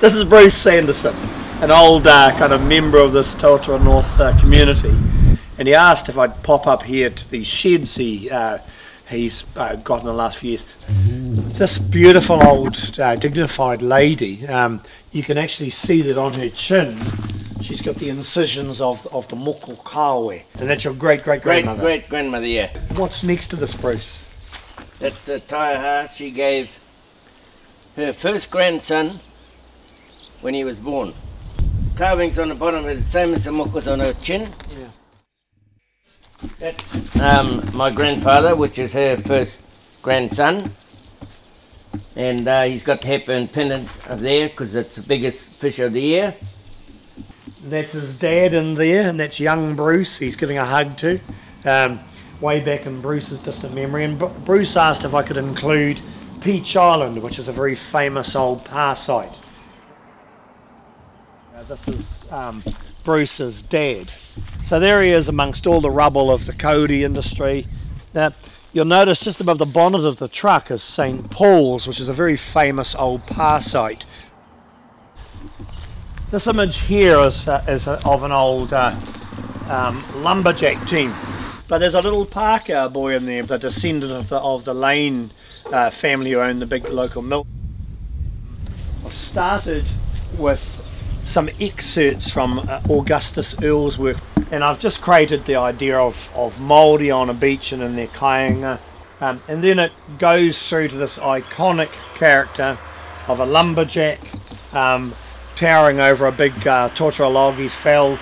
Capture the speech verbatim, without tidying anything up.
This is Bruce Sanderson, an old uh, kind of member of this Totara North uh, community, and he asked if I'd pop up here to these sheds he, uh, he's uh, got in the last few years. This beautiful old uh, dignified lady, um, you can actually see that on her chin she's got the incisions of, of the moko kauae, and that's your great-great-grandmother. Great-great-grandmother, yeah. What's next to this, Bruce? That's the Taiha. She gave her first grandson when he was born. Carvings on the bottom is the same as the mokos on her chin. Yeah. That's um, my grandfather, which is her first grandson. And uh, he's got the Hepburn pennant up there because it's the biggest fish of the year. That's his dad in there, and that's young Bruce he's giving a hug to. Um, way back in Bruce's distant memory. And Bruce asked if I could include Peach Island, which is a very famous old pa site. This is um, Bruce's dad. So there he is amongst all the rubble of the Cody industry. Now, you'll notice just above the bonnet of the truck is St Paul's, which is a very famous old pa site. This image here is, uh, is a, of an old uh, um, lumberjack team. But there's a little Pākehā boy in there, the descendant of the, of the Lane uh, family who owned the big local mill. I've started with some excerpts from uh, Augustus Earle's work, and I've just created the idea of, of Māori on a beach and in their kāinga, um, and then it goes through to this iconic character of a lumberjack um, towering over a big uh, Totara Loggies felled.